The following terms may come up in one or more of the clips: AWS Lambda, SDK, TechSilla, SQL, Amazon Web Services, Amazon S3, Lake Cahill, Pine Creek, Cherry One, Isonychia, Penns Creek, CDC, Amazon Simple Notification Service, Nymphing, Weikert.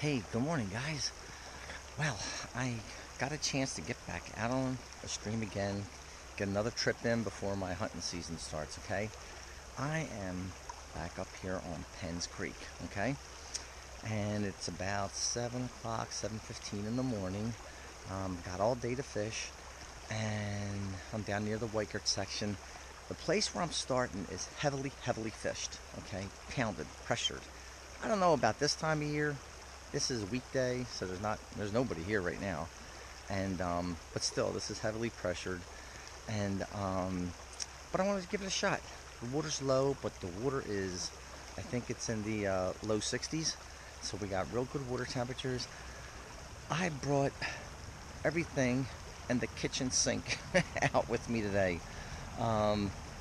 Hey, good morning, guys. Well, I got a chance to get back out on the stream again, get another trip in before my hunting season starts, okay? I am back up here on Penns Creek, okay? And it's about 7 o'clock, 7:15 in the morning. Got all day to fish, and I'm down near the Weikert section. The place where I'm starting is heavily, heavily fished, okay? Pounded, pressured. I don't know about this time of year. This is a weekday, so there's nobody here right now, and but still, this is heavily pressured, and but I wanted to give it a shot. The water's low, but the water is, I think it's in the low 60s, so we got real good water temperatures. I brought everything and the kitchen sink out with me today.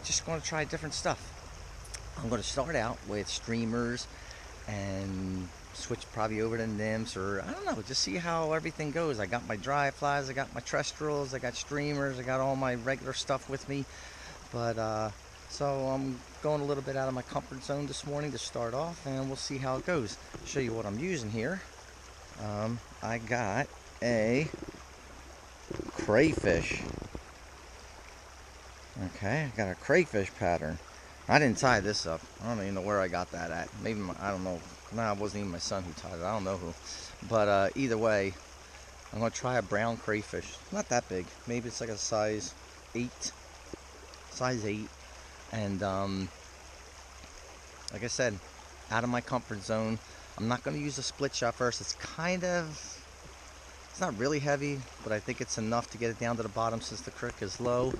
Just going to try different stuff. I'm going to start out with streamers and switch probably over to nymphs, or I don't know, just see how everything goes. I got my dry flies, I got my trestrels, I got streamers, I got all my regular stuff with me, but so I'm going a little bit out of my comfort zone this morning to start off, and we'll see how it goes. Show you what I'm using here. I got a crayfish. Okay, I got a crayfish pattern. I didn't tie this up. I don't even know where I got that at. Maybe I don't know. Nah, it wasn't even my son who tied it. I don't know who. But either way, I'm going to try a brown crayfish. Not that big. Maybe it's like a size 8. Size 8. And like I said, out of my comfort zone. I'm not going to use a split shot first. It's kind of... It's not really heavy, but I think it's enough to get it down to the bottom since the creek is low.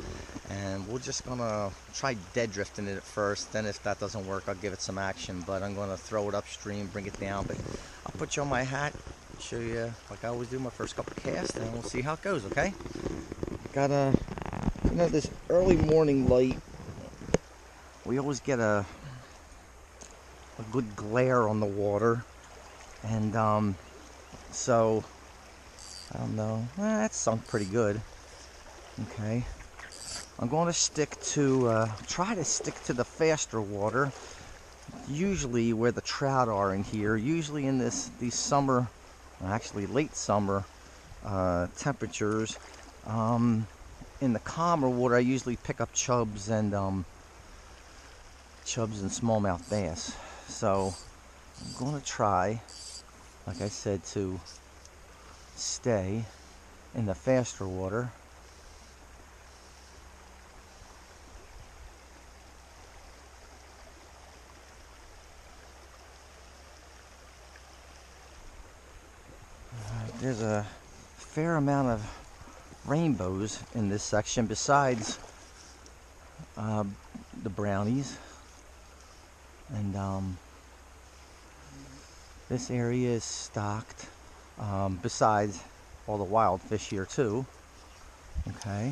And we're just gonna try dead drifting it at first. Then if that doesn't work, I'll give it some action, but I'm gonna throw it upstream, bring it down. But I'll put you on my hat, show you like I always do my first couple casts, and we'll see how it goes. Okay, got a, you know, this early morning light, we always get a good glare on the water, and so I don't know. That sunk pretty good. Okay, I'm going to stick to try to stick to the faster water. Usually where the trout are in here. Usually in these summer, actually late summer temperatures. In the calmer water, I usually pick up chubs and smallmouth bass. So I'm going to try, like I said, to stay in the faster water. There's a fair amount of rainbows in this section besides the brownies, and this area is stocked. Besides all the wild fish here too. Okay.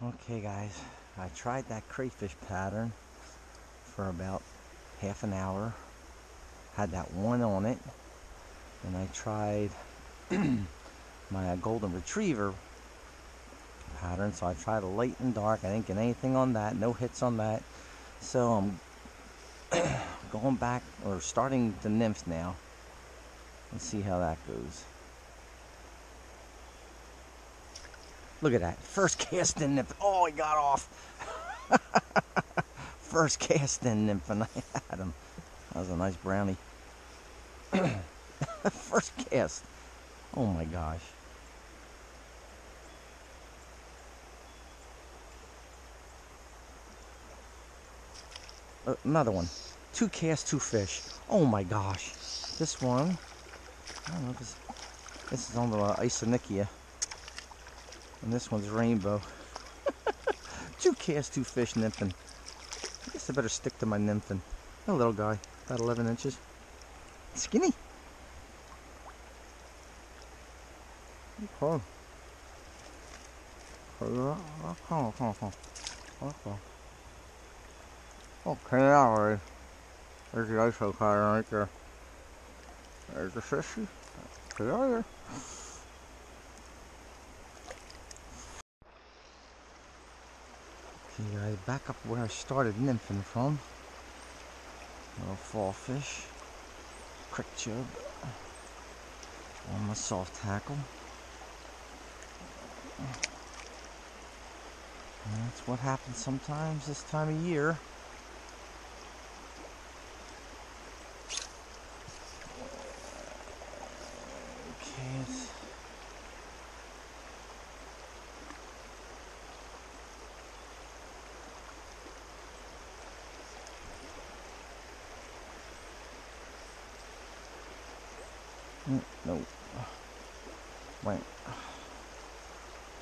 Okay guys, I tried that crayfish pattern for about half an hour. Had that one on it. And I tried my golden retriever pattern, so I tried a light and dark. I didn't get anything on that, no hits on that, so I'm going back or starting the nymphs now and see how that goes. Look at that, first cast in nymph. Oh, he got off. First cast in nymph, and I had him. That was a nice brownie. First cast. Oh my gosh. Another one. Two casts, two fish. Oh my gosh. This one, I don't know if this is on the Isonychia. And this one's rainbow. Two casts, two fish nymphing. I guess I better stick to my nymphing. A little guy, about 11 inches. Skinny. Oh. Okay, alright. There's the ISO pattern right there. There's the fishy. Get out of there. You guys, back up where I started nymphing from. Little fall fish, creek chub on my soft tackle. And that's what happens sometimes this time of year. No. Wait.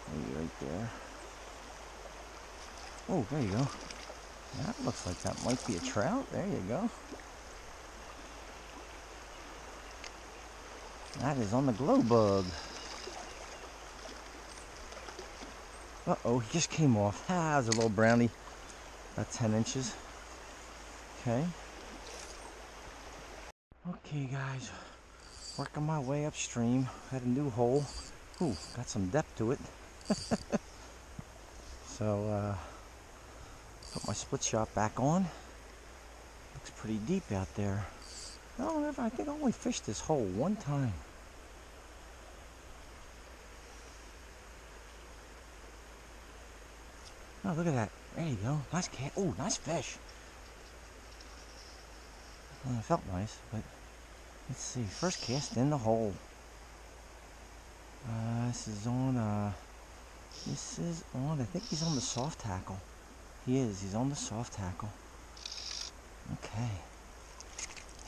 Maybe right there. Oh, there you go. That looks like that might be a trout. There you go. That is on the glow bug. Uh-oh, he just came off. Ah, there's a little brownie. About 10 inches. Okay. Okay, guys. Working my way upstream, had a new hole. Ooh, got some depth to it. So, put my split shot back on. Looks pretty deep out there. I think I only fished this hole one time. Oh, look at that. There you go. Nice cat. Oh, nice fish. Well, it felt nice, but... Let's see, first cast in the hole. I think he's on the soft tackle. He is, he's on the soft tackle. Okay.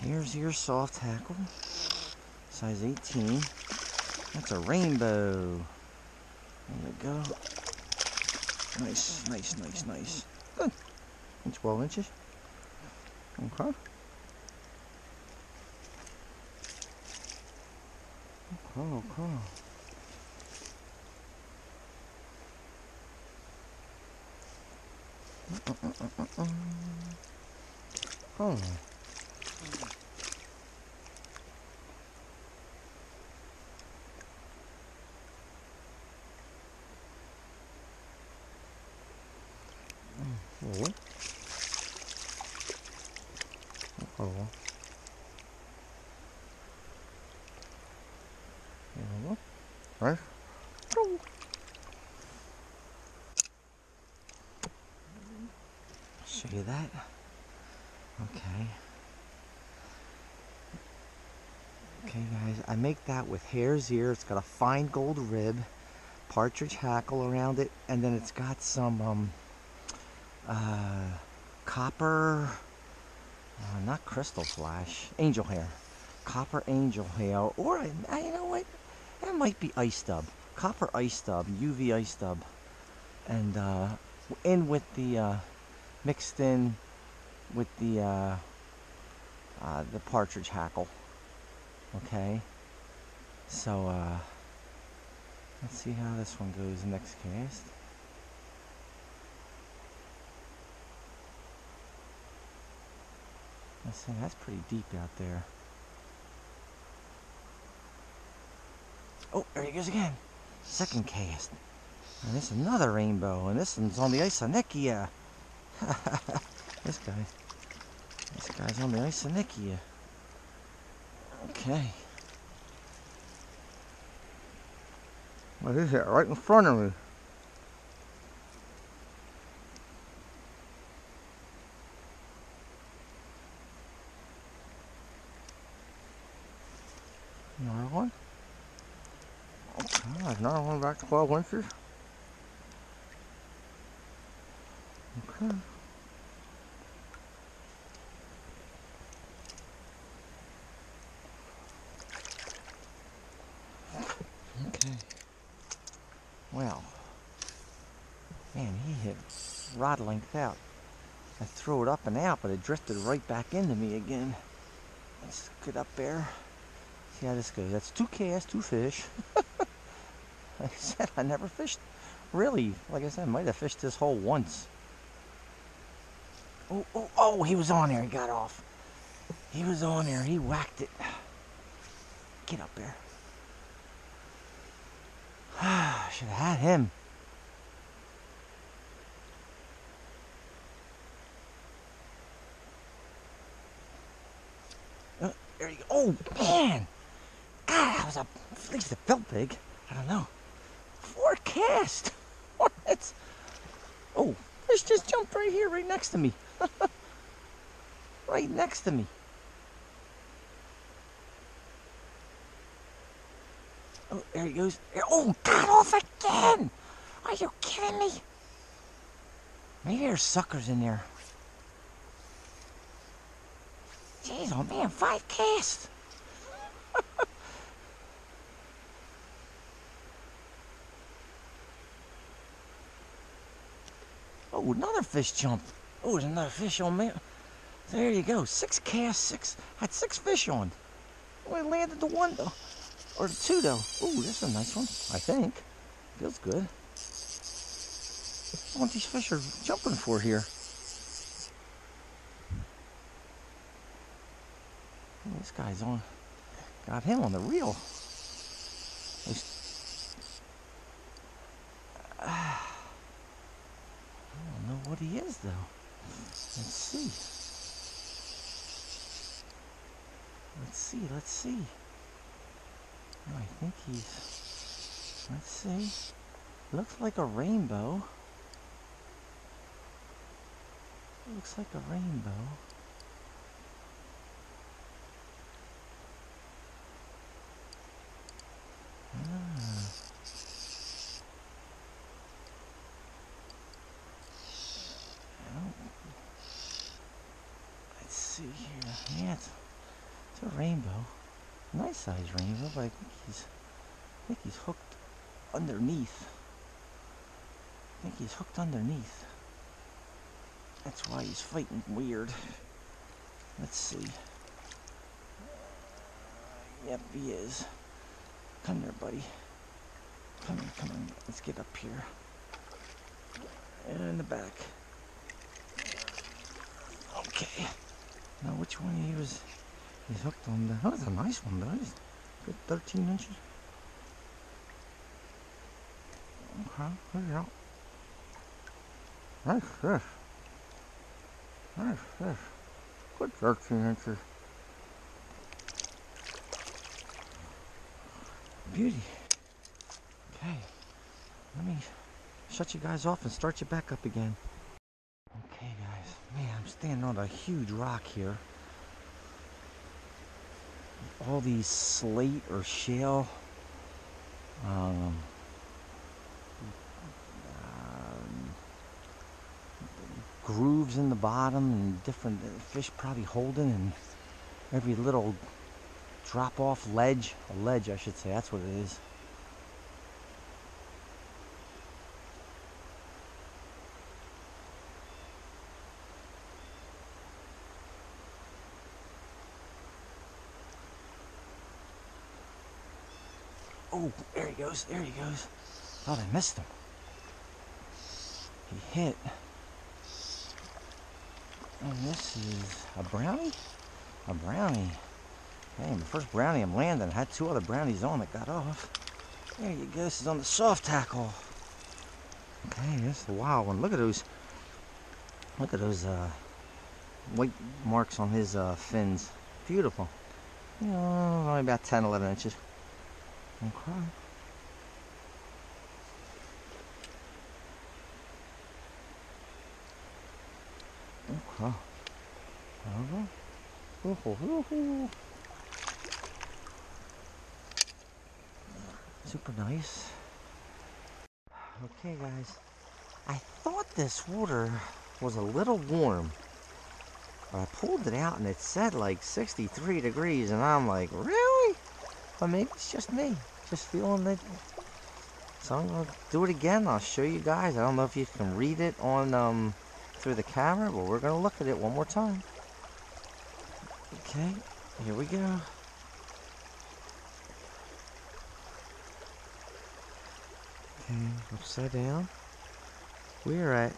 Here's your soft tackle. Size 18. That's a rainbow. There you go. Nice, nice, nice, nice. Good. And 12 inches. Okay. Oh, cool. Oh. Oh. Oh. Right? Oh. Show you that. Okay. Okay, guys. I make that with hare's ear. It's got a fine gold rib, partridge hackle around it, and then it's got some copper, not crystal flash, angel hair, copper angel hair, or you know what? That might be ice dub, copper ice dub, UV ice dub, and in with the mixed in with the partridge hackle. Okay, so let's see how this one goes next cast. Let's see, that's pretty deep out there. Oh, there he goes again. Second cast. And this is another rainbow. And this one's on the Isonychia. This guy's on the Isonychia. Okay. What is that? Right in front of me. Another one. Another one back 12 inches. Okay. Okay. Well, man, he hit rod length out. I threw it up and out, but it drifted right back into me again. Let's get up there. See how this goes. That's two casts, two fish. Like I said, I never fished, really, like I said, I might have fished this hole once. Oh, oh, oh, he was on there, he got off. He was on there, he whacked it. Get up there. I should have had him. Oh man! God, that was at least it felt big. I don't know. 4 casts. That's. Oh, fish just jumped right here, right next to me. Right next to me. Oh, there he goes. Oh, got off again! Are you kidding me? Maybe there's suckers in there. Jeez, oh man, 5 casts! Oh, another fish jumped. Oh, there's another fish on me. There you go, 6 casts, had 6 fish on. Only landed the 1 though. Or 2 though. Ooh, this is a nice one, I think. Feels good. What these fish are jumping for here? Oh, this guy's on. Got him on the reel. I don't know what he is though. Let's see. Oh, I think he's, let's see, looks like a rainbow. Looks like a rainbow. Ah. Oh. Let's see here. Yeah, it's a rainbow. Nice size rainbow, but I think he's hooked underneath. That's why he's fighting weird. Let's see. Yep, he is. Come here, buddy. Come on. Let's get up here. And in the back. Okay. Now, which one he was? He's hooked on that. That was a nice one, though. Good 13 inches. Okay, there you go. Nice fish. Nice fish. Good 13 inches. Beauty. Okay. Let me shut you guys off and start you back up again. Okay, guys. Man, I'm standing on a huge rock here. All these slate or shale grooves in the bottom, and different fish probably holding, and every little drop off ledge, a ledge I should say, that's what it is. Oh, there he goes. Oh, I missed him. He hit. And this is a brownie? A brownie. Hey, my first brownie I'm landing. I had 2 other brownies on that got off. There you go. This is on the soft tackle. Okay, this is a wild one. Look at those white marks on his fins. Beautiful. You know, only about 10, 11 inches. Okay. Okay. Alright. Super nice. Okay, guys. I thought this water was a little warm, but I pulled it out and it said like 63 degrees, and I'm like, really? But maybe it's just me. Just feeling it. So I'm gonna do it again. I'll show you guys. I don't know if you can read it on through the camera, but we're gonna look at it one more time. Okay, here we go. Okay, upside down. We're at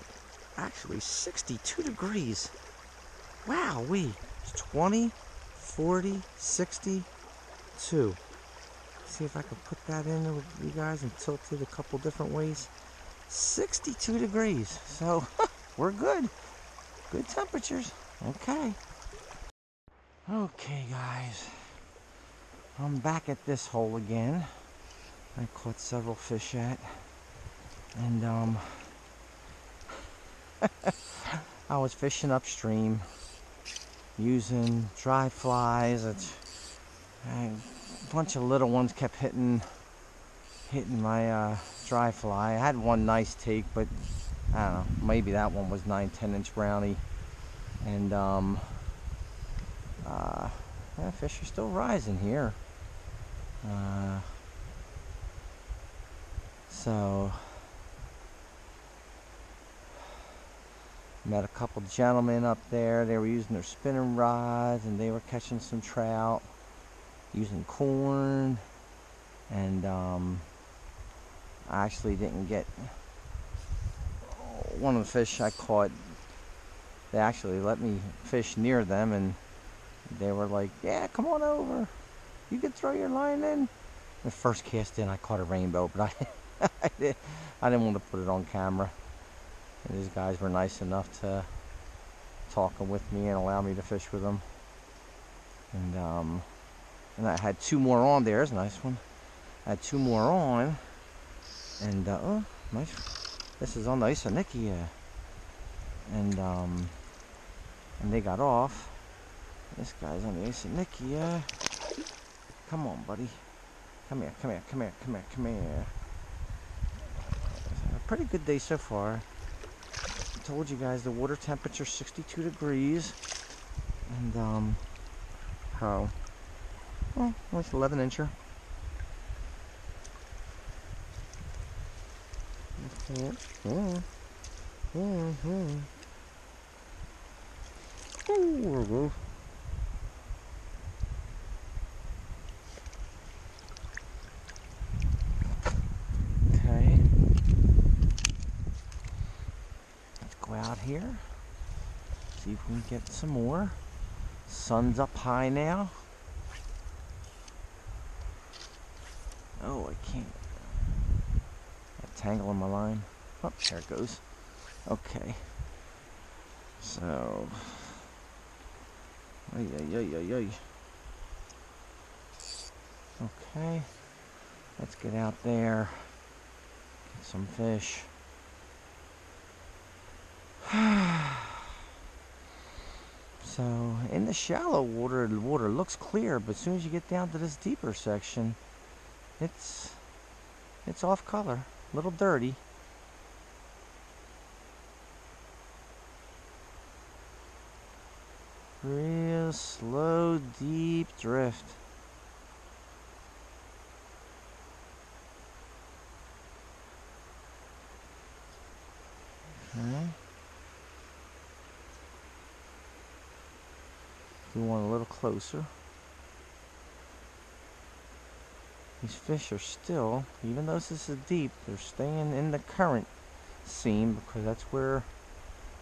actually 62 degrees. Wow, wee. It's 20, 40, 60. 2. See if I can put that in there with you guys and tilt it a couple different ways. 62 degrees. So we're good. Good temperatures. Okay. Okay, guys. I'm back at this hole again. I caught several fish at, and I was fishing upstream using dry flies. A bunch of little ones kept hitting my dry fly. I had one nice take, but I don't know, maybe that one was 9-10 inch brownie, and yeah, fish are still rising here. So met a couple gentlemen up there. They were using their spinning rods, and they were catching some trout using corn, and I actually didn't get one of the fish I caught. They actually let me fish near them, and they were like, yeah, come on over, you can throw your line in. The first cast in I caught a rainbow, but I didn't want to put it on camera, and these guys were nice enough to talk with me and allow me to fish with them. And and I had two more on. There's a nice one. I had two more on, and oh, nice. This is on the Isonychia, and they got off. This guy's on the Isonychia. Come on, buddy. Come here, come here, come here, come here, come here. A pretty good day so far. I told you guys the water temperature 62 degrees, and how? Well, it's 11-incher. Ooh, here. See if we can get some more. Sun's up high now. Oh, I can't. Got a tangle in my line. Oh, there it goes. Okay. So. Ay, ay, ay, ay, ay. Okay. Let's get out there. Get some fish. So in the shallow water, the water looks clear, but as soon as you get down to this deeper section, it's off color, a little dirty. Real slow, deep drift. Okay. Do one a little closer. These fish are still, even though this is deep, they're staying in the current seam, because that's where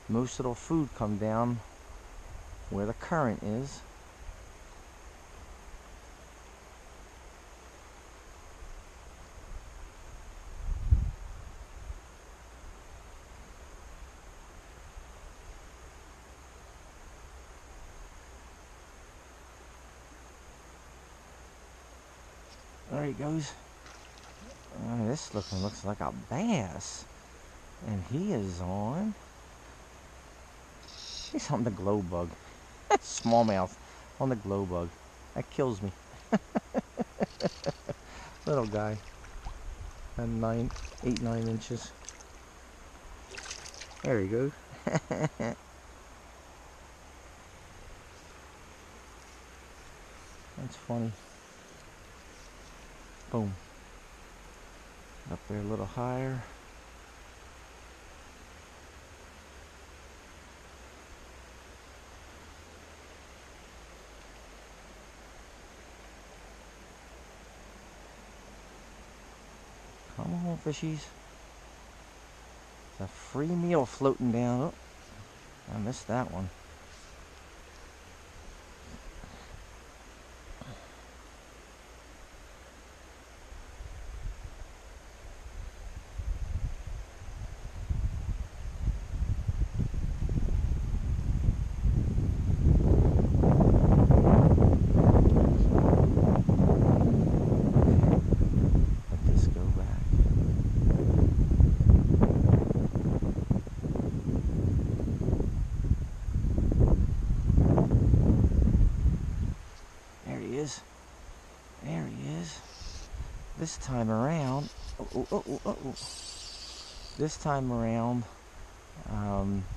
most of the food come down, where the current is. There he goes. Oh, this looks like a bass, and he is on. He's on the glow bug. Smallmouth on the glow bug. That kills me. Little guy, and 8-9 inches. There he goes. That's funny. Boom. Up there a little higher. Come on, fishies. It's a free meal floating down. Oh, I missed that one. There he is. This time around, this time around,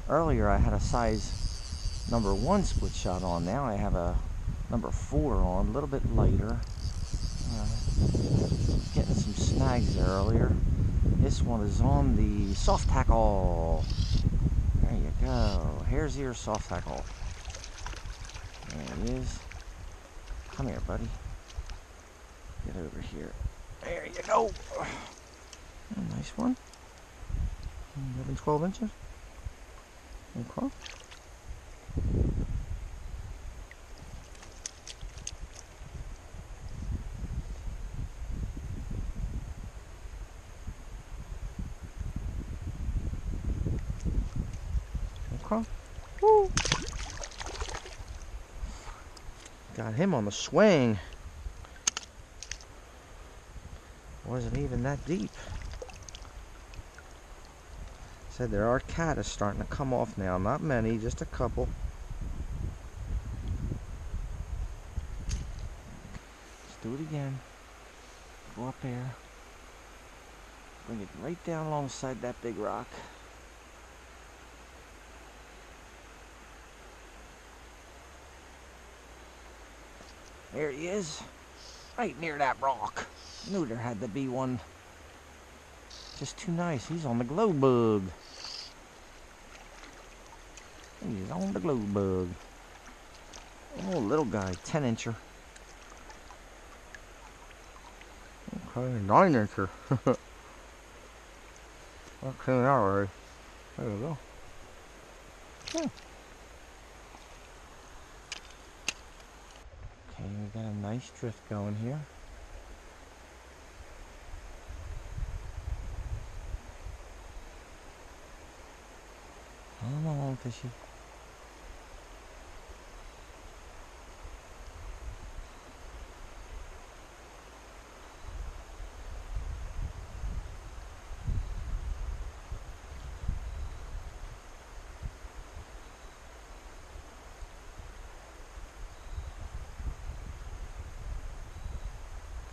earlier I had a size number 1 split shot on. Now I have a number 4 on, a little bit lighter. Getting some snags earlier. This one is on the soft tackle. There you go. Hare's ear soft tackle. There he is. Come here, buddy. Get over here. There you go. Nice one. 11, 12 inches. Okay. Woo. Got him on the swing. Wasn't even that deep. Said there are caddis starting to come off now. Not many, just a couple. Let's do it again. Go up there. Bring it right down alongside that big rock. There he is, right near that rock. Knew there had to be one. Just too nice. He's on the glow bug. He's on the glow bug. Oh, little guy, 10-incher. Okay, 9-incher. Okay, all right. There we go. Hmm. Okay, we got a nice drift going here. Come on, fishy.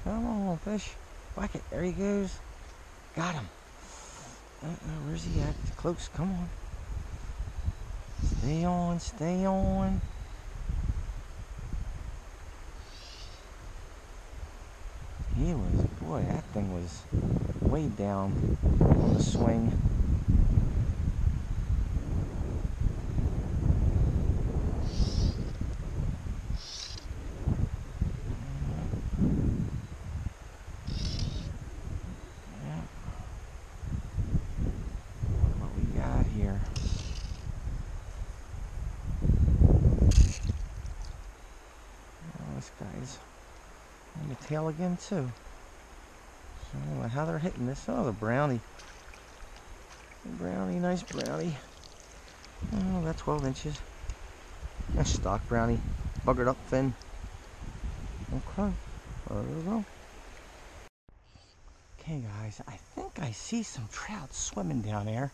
Come on, fish. Weikert. There he goes. Got him. Where's he at? It's close. Come on. Stay on. Stay on. He was, boy, that thing was way down on the swing. Tail again too. So I don't know how they're hitting this. Oh, the brownie. Brownie, nice brownie. Oh, that's 12 inches. That's stock brownie. Buggered up fin. Okay. There we go. Okay guys, I think I see some trout swimming down there.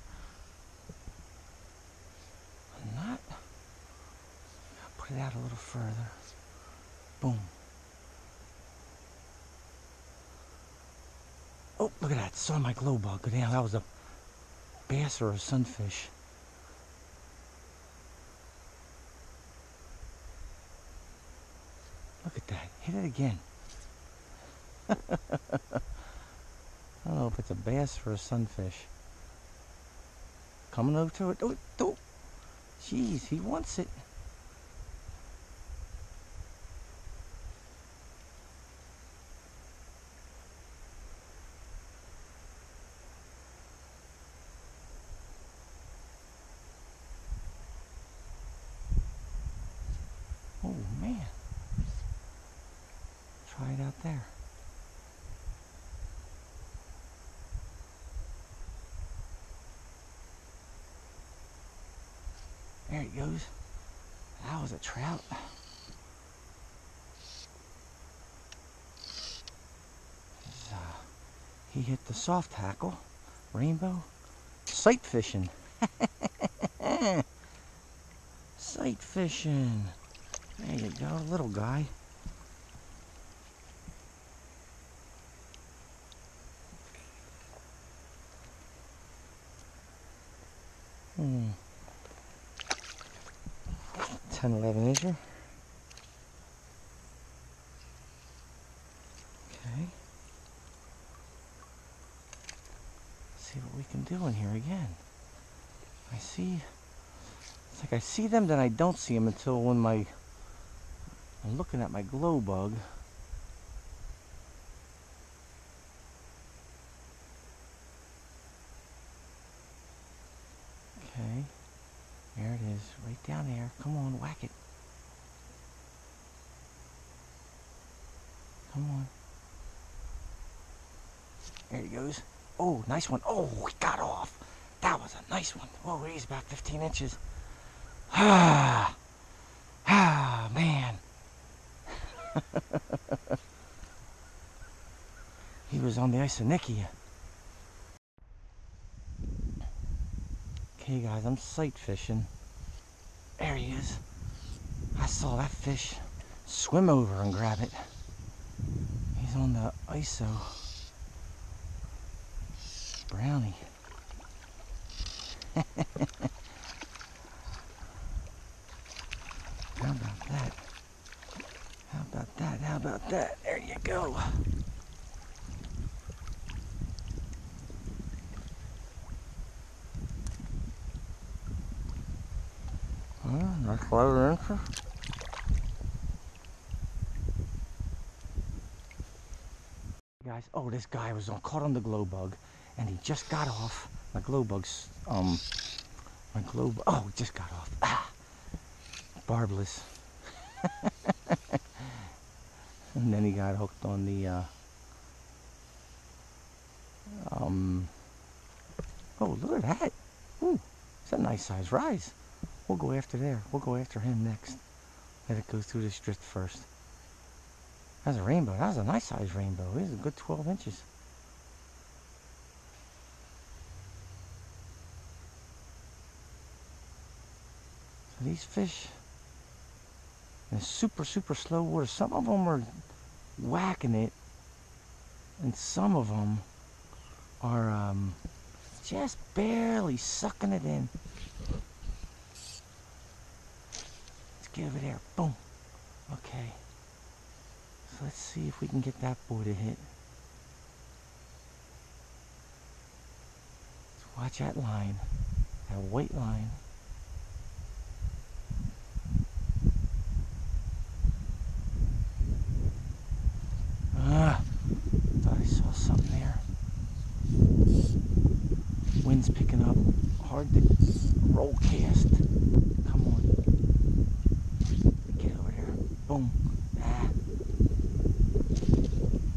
I'm not. I'll put it out a little further. Boom. Oh, look at that. Saw my glow bug. Damn, that was a bass or a sunfish. Look at that. Hit it again. I don't know if it's a bass or a sunfish. Coming over to it. Oh, oh. Jeez, he wants it. Right out there. There it goes. That was a trout. He hit the soft tackle, rainbow, sight fishing. Sight fishing. There you go, little guy. 10, 11 incher. Okay. Let's see what we can do in here again. I see, it's like I see them, then I don't see them until when I'm looking at my glow bug. Okay, there it is, right down there. Come on, whack it. Come on. There he goes. Oh, nice one. Oh, he got off. That was a nice one. Whoa, he's about 15 inches. Ah, ah, man. He was on the Isonychia. Okay, guys, I'm sight fishing. There he is. I saw that fish swim over and grab it. He's on the ISO brownie. How about that? How about that? How about that? There you go. Well, nice 11 inches. Guys, oh, this guy was caught on the glow bug, and he just got off. My glow bug's, oh, it just got off. Ah, barbless. And then he got hooked on the, oh, look at that. Ooh, it's a nice size rise. We'll go after there. We'll go after him next. Let it go through this drift first. That's a rainbow. That was a nice size rainbow. It was a good 12 inches. These fish in super, super slow water. Some of them are whacking it, and some of them are just barely sucking it in. Let's get over there. Boom. Okay. So let's see if we can get that boy to hit. Let's watch that line, that white line. Wind's picking up, hard to roll cast. Come on, get over there. Boom. Ah.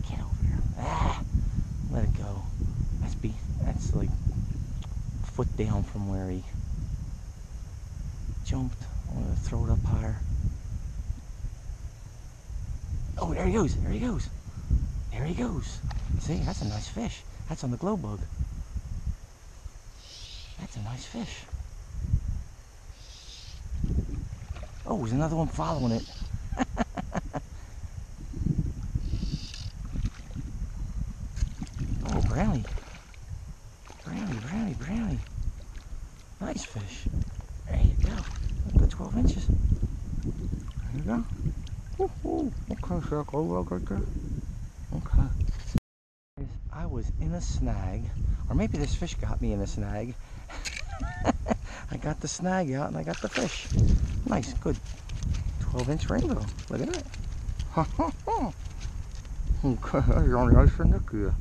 Get over there. Ah. Let it go. That's like a foot down from where he jumped. I'm gonna throw it up higher. Oh, there he goes. There he goes. There he goes. See, that's a nice fish. That's on the glow bug. That's a nice fish. Oh, there's another one following it. Oh, brownie. Brownie, brownie, brownie. Nice fish. There you go. A good 12 inches. There you go. Woo-hoo. Okay, circle. Okay. I was in a snag, or maybe this fish got me in a snag. I got the snag out and I got the fish. Nice, good 12-inch rainbow. Look at it. Okay, you're on the Isonychia.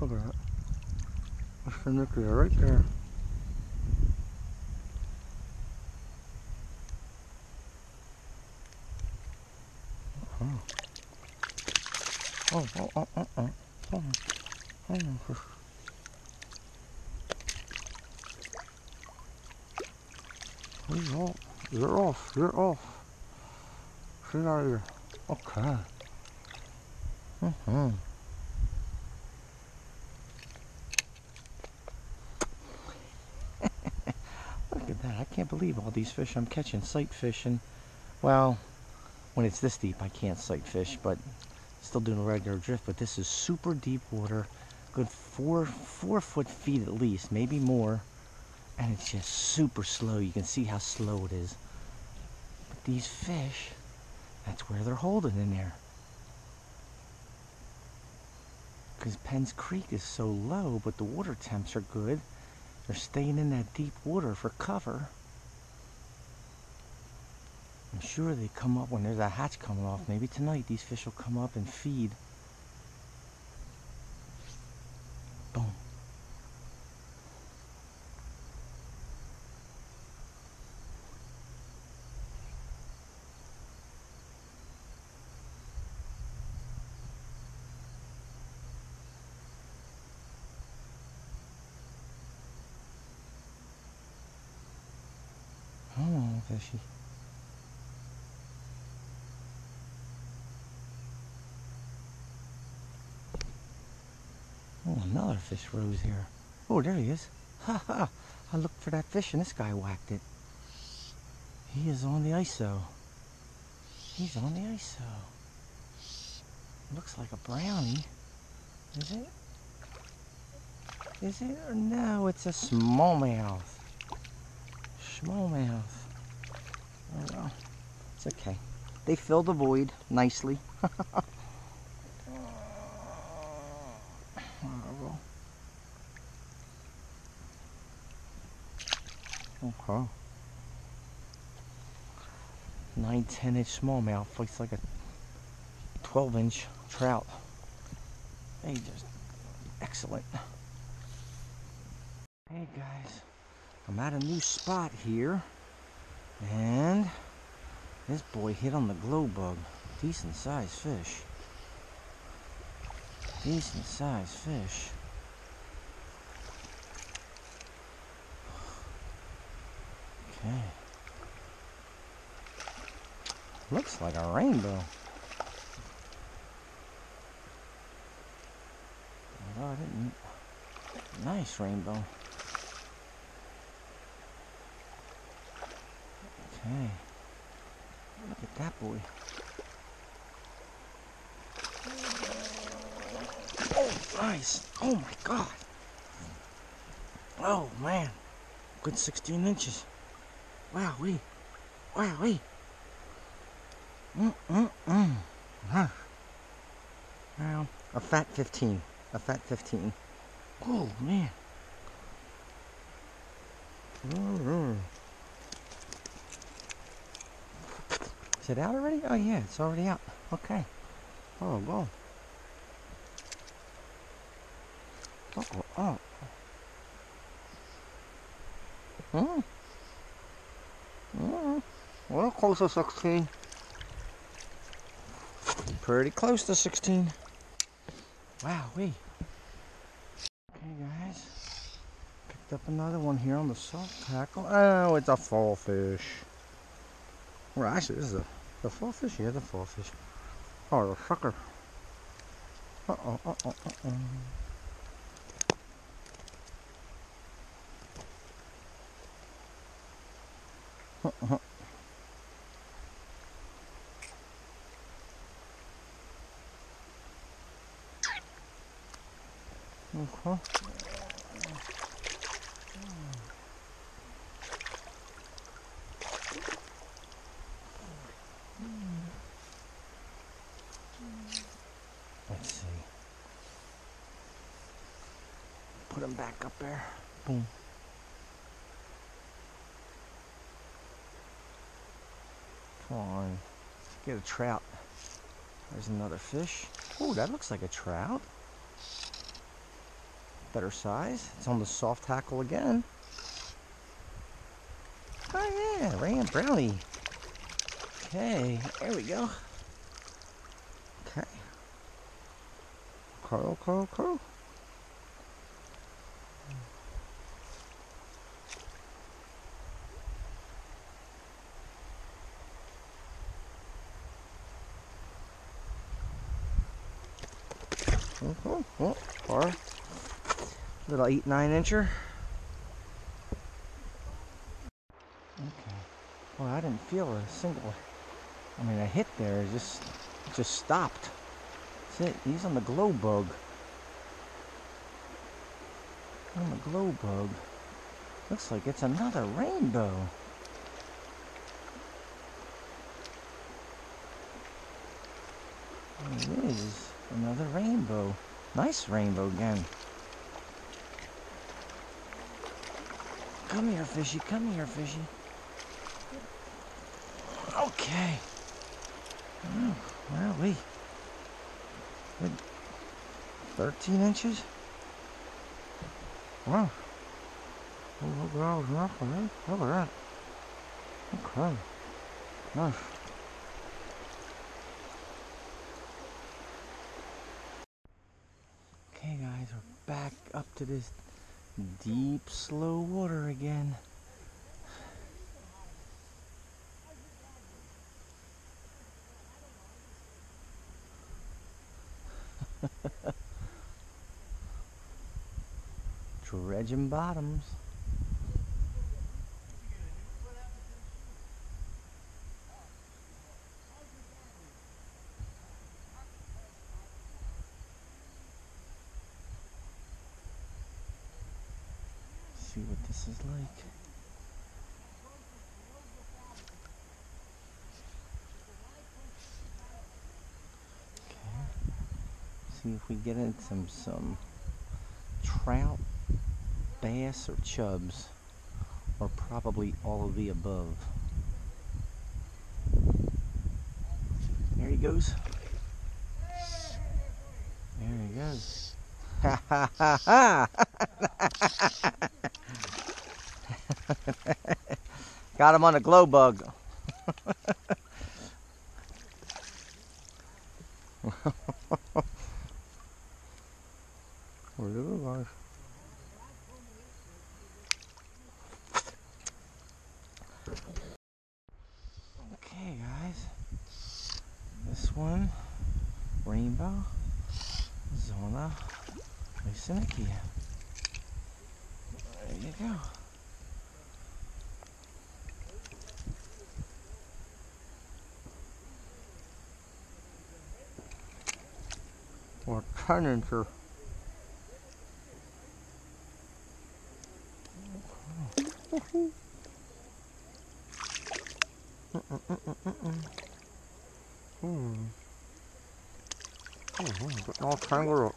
Look at that. Isonychia right there. Oh. Oh, oh, oh, oh, oh, oh, oh, oh. He's off. You're off. You're off. Get out of here. Okay. Mm-hmm. Look at that. I can't believe all these fish I'm catching sight fishing. Well, when it's this deep, I can't sight fish, but still doing a regular drift. But this is super deep water, good 4 foot feet at least, maybe more, and it's just super slow. You can see how slow it is. But these fish, that's where they're holding in there. Because Penns Creek is so low, but the water temps are good. They're staying in that deep water for cover. I'm sure they come up when there's a hatch coming off. Maybe tonight these fish will come up and feed. Boom. Oh, fishy. Oh, another fish rose here. Oh, there he is. Ha ha! I looked for that fish and this guy whacked it. He is on the ISO. He's on the ISO. Looks like a brownie. Is it? Is it? Or no, it's a smallmouth. Smallmouth. Oh well. It's okay. They filled the void nicely. Okay. 9-10-inch smallmouth fights like a 12-inch trout. They just excellent. Hey guys, I'm at a new spot here, and this boy hit on the glow bug. Decent sized fish. Decent sized fish. Okay. Looks like a rainbow. Although I didn't. Nice rainbow. Okay. Look at that boy. Nice. Oh my god. Oh man. Good 16 inches. Wowee. Wowee. Huh. Well, a fat 15. A fat 15. Oh man. Is it out already? Oh yeah, it's already out. Okay. Oh go. Uh-oh, oh. Well, close to 16. Pretty close to 16. Wowee. Okay, guys. Picked up another one here on the soft tackle. Oh, it's a fall fish. Well, actually, this is the fall fish. Yeah, the fall fish. Oh, the sucker. Uh-oh, uh-oh, uh-oh. Uh-huh. Uh-huh. Let's see. Put him back up there. Boom. Come on, get a trout. There's another fish. Oh, that looks like a trout. Better size. It's on the soft tackle again. Oh yeah, ram brownie. Okay, there we go. Okay. Curl, curl, curl. Oh, oh, or little 8-9-incher. Okay. Well, I didn't feel a single. I mean, a hit there. It just stopped. That's it. He's on the glow bug. On the glow bug. Looks like it's another rainbow. It is another rainbow. Nice rainbow again. Come here, fishy. Come here, fishy. Okay. Oh, well, we 13 inches? Wow. Look at all the knuckles, eh? Look at that. Okay. Nice. Okay, guys, we're back up to this deep, slow water again. Dredging bottoms. See what this is like. Okay. See if we get in some trout, bass, or chubs, or probably all of the above. There he goes. There he goes. Ha ha ha ha! Got him on a glow bug. Okay, guys, this one, rainbow, Zona, Isonychia. There you go. Or 10-incher. Getting all tangled up.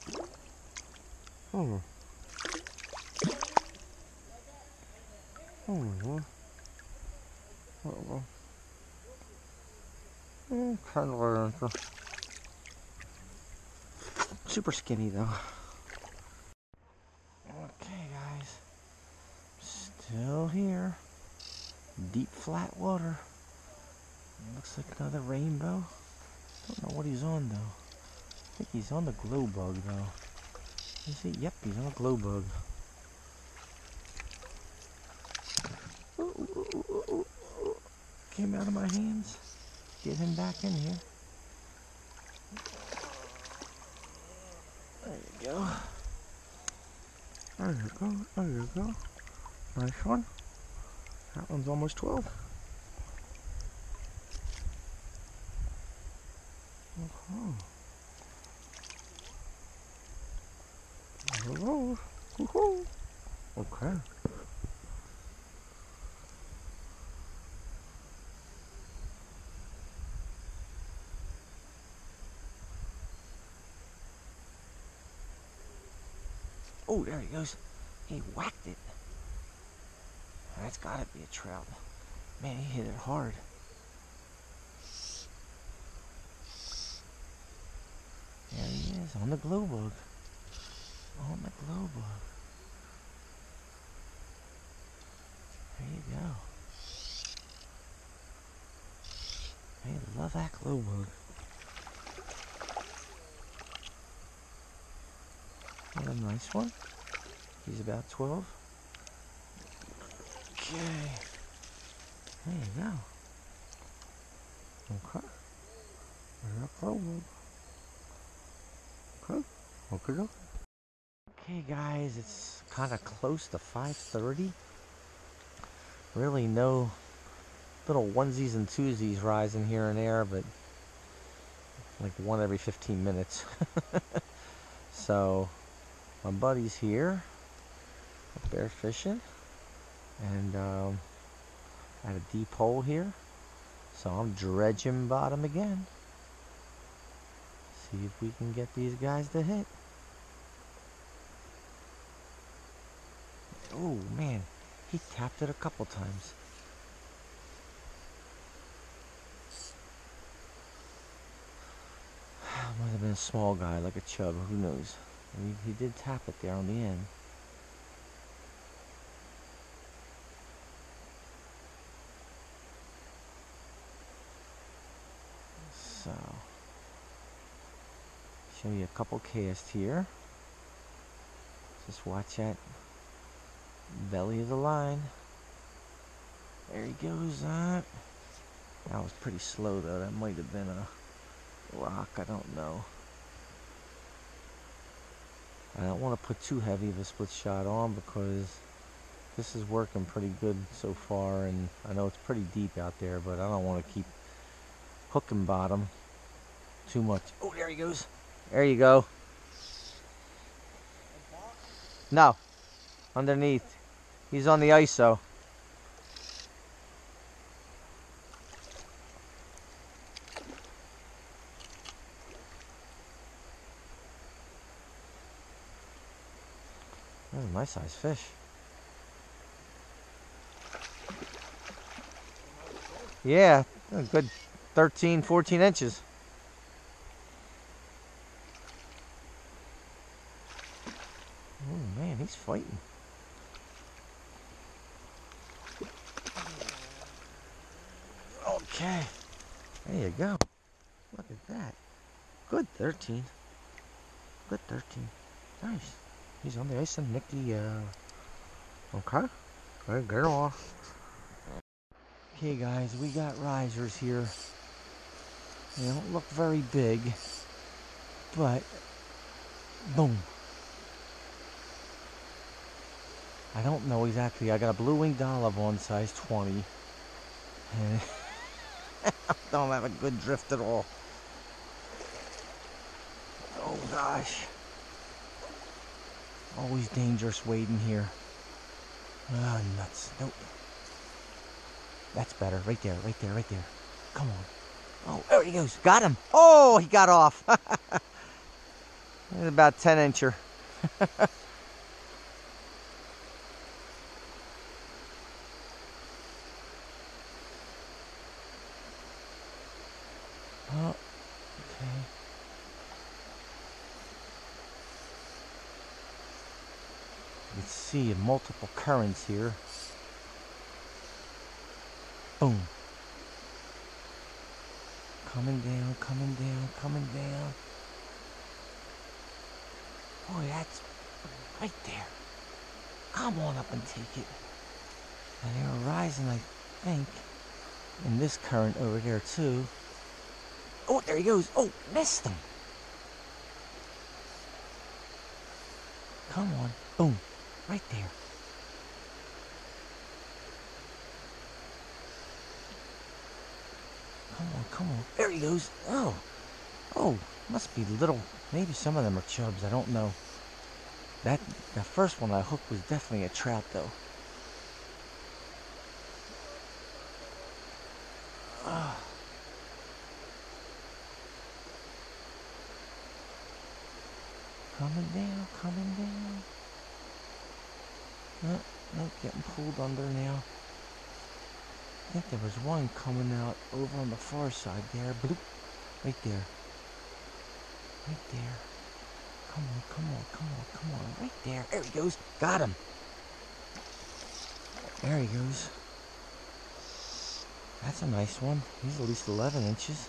Super skinny though. Okay, guys, still here, deep flat water. Looks like another rainbow. Don't know what he's on though. I think he's on the glow bug though. Is he? Yep, he's on a glow bug. Ooh. Came out of my hands. Get him back in here. There you go. Nice one. That one's almost 12. Okay. Oh, there he goes. He whacked it. That's gotta be a trout. Man, he hit it hard. There he is, on the glow bug. On the glow bug. There you go. I love that glow bug. What a nice one. He's about 12. Okay. There you go. Okay. Okay. Okay, guys, it's kind of close to 5:30. Really no little onesies and twosies rising here and there, but like one every 15 minutes. So my buddy's here, bear fishing. and at a deep hole here, so I'm dredging bottom again. See if we can get these guys to hit. Oh man, he tapped it a couple times. Might have been a small guy, like a chub, who knows. I mean, he did tap it there on the end. So, show you a couple casts here. Just watch that belly of the line. There he goes. That was pretty slow though. That might have been a rock, I don't know. I don't want to put too heavy of a split shot on because this is working pretty good so far, and I know it's pretty deep out there, but I don't want to keep hooking bottom too much. Oh, there he goes. There you go. No, underneath. He's on the ISO. That's a nice size fish. Yeah, a good 13, 14 inches. Oh man, he's fighting. Okay, there you go. Look at that. Good 13. Good 13. Nice. He's on the ice and Nicky, okay, good girl. Okay guys, we got risers here. They don't look very big, but boom. I don't know exactly. I got a blue-winged olive on size 20. And I don't have a good drift at all. Oh gosh. Always dangerous wading here. Ah, oh, nuts. Nope. That's better. Right there, right there, right there. Come on. Oh, there he goes. Got him. Oh, he got off. That's about 10-incher. Oh, okay. You can see multiple currents here. Boom. Coming down, coming down, coming down. Boy, that's right there. Come on up and take it. And they're rising, I think, in this current over there too. Oh, there he goes. Oh, missed him. Come on. Boom. Right there. Come on, come on. There he goes. Oh. Oh, must be little. Maybe some of them are chubs. I don't know. That first one I hooked was definitely a trout, though. Coming down, coming down. Nope, nope, getting pulled under now. I think there was one coming out over on the far side there. Bloop. Right there. Right there. Come on, come on, come on, come on. Right there. There he goes. Got him. There he goes. That's a nice one. He's at least 11 inches.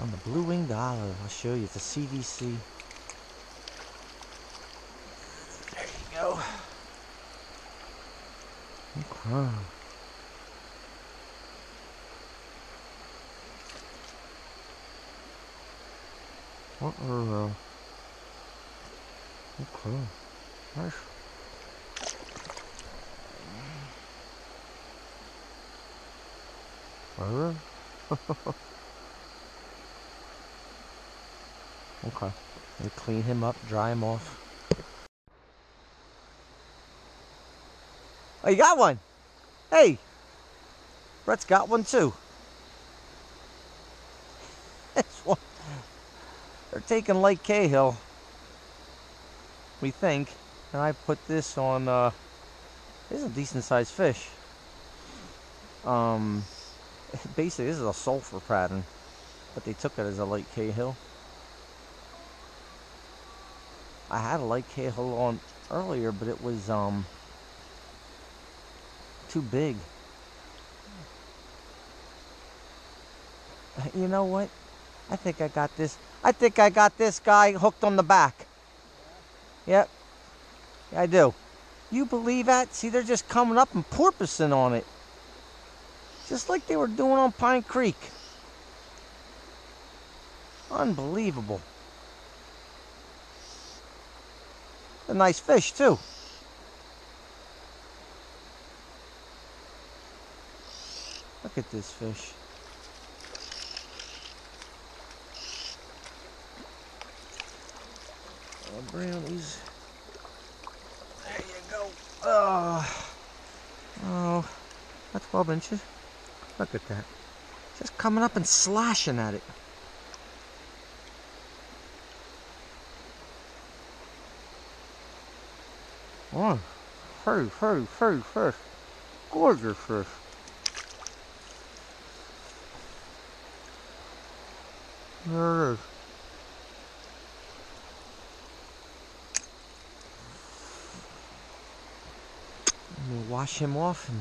On the blue-winged olive. I'll show you. It's a CDC. Go. Okay. What are okay. Nice. Okay. We clean him up, dry him off. Oh, you got one! Hey, Brett's got one too. This one. They're taking Lake Cahill, we think. And I put this on, this is a decent sized fish. Basically, this is a sulfur pattern, but they took it as a Lake Cahill. I had a Lake Cahill on earlier, but it was too big. You know what? I think I got this. I think I got this guy hooked on the back. Yep, I do. You believe that? See, they're just coming up and porpoising on it, just like they were doing on Pine Creek. Unbelievable. A nice fish too. Look at this fish. Oh, brownies. There you go. Oh, oh, that's 12 inches. Look at that. Just coming up and slashing at it. Oh, fish. Gorgeous fish. There it is. I'm gonna wash him off and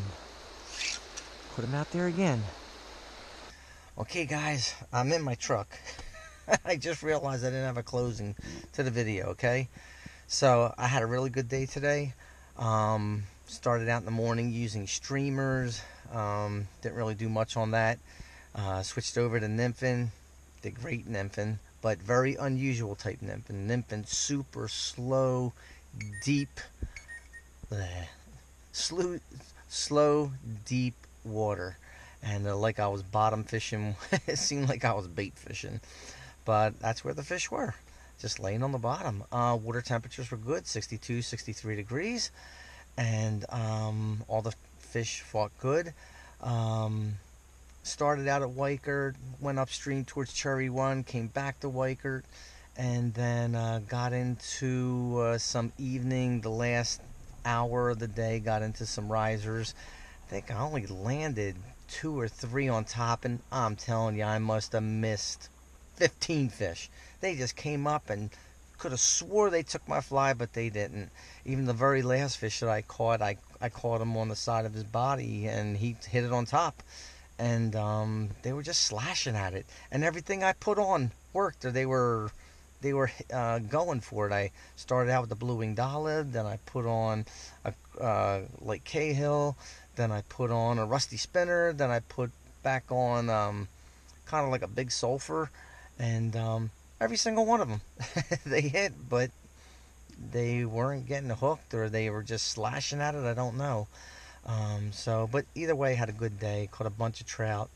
put him out there again. Okay guys, I'm in my truck. I just realized I didn't have a closing to the video, okay? So I had a really good day today. Started out in the morning using streamers. Didn't really do much on that. Switched over to nymphing, the great nymphing, but very unusual type nymphing. Nymphing super slow, deep, slow, deep water. And like I was bottom fishing, it seemed like I was bait fishing. But that's where the fish were. Just laying on the bottom. Water temperatures were good, 62, 63 degrees. And all the fish fought good. Started out at Weikert, went upstream towards Cherry One, came back to Weikert, and then got into some evening, the last hour of the day, got into some risers. I think I only landed 2 or 3 on top, and I'm telling you, I must have missed 15 fish. They just came up and could have swore they took my fly, but they didn't. Even the very last fish that I caught, I caught him on the side of his body and he hit it on top. And they were just slashing at it. And everything I put on worked, or they were going for it. I started out with the blue winged olive, then I put on a Lake Cahill, then I put on a rusty spinner, then I put back on kind of like a big sulfur, and every single one of them they hit, but they weren't getting hooked, or they were just slashing at it. I don't know. So, but either way, had a good day. Caught a bunch of trout.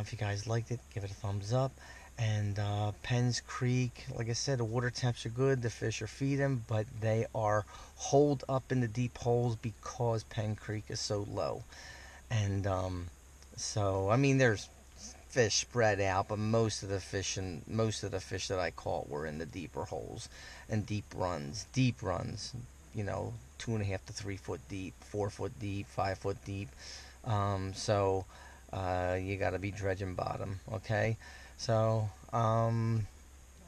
If you guys liked it, give it a thumbs up. And Penns Creek, like I said, the water temps are good. The fish are feeding, but they are holed up in the deep holes because Penn Creek is so low. And so, I mean, there's fish spread out, but most of the fish that I caught were in the deeper holes and deep runs, you know, 2.5 to 3 foot deep, 4 foot deep, 5 foot deep. So you got to be dredging bottom, okay? So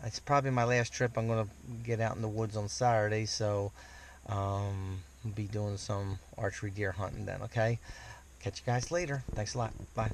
it's probably my last trip. I'm gonna get out in the woods on Saturday, so I'll be doing some archery deer hunting then, okay? Catch you guys later. Thanks a lot. Bye.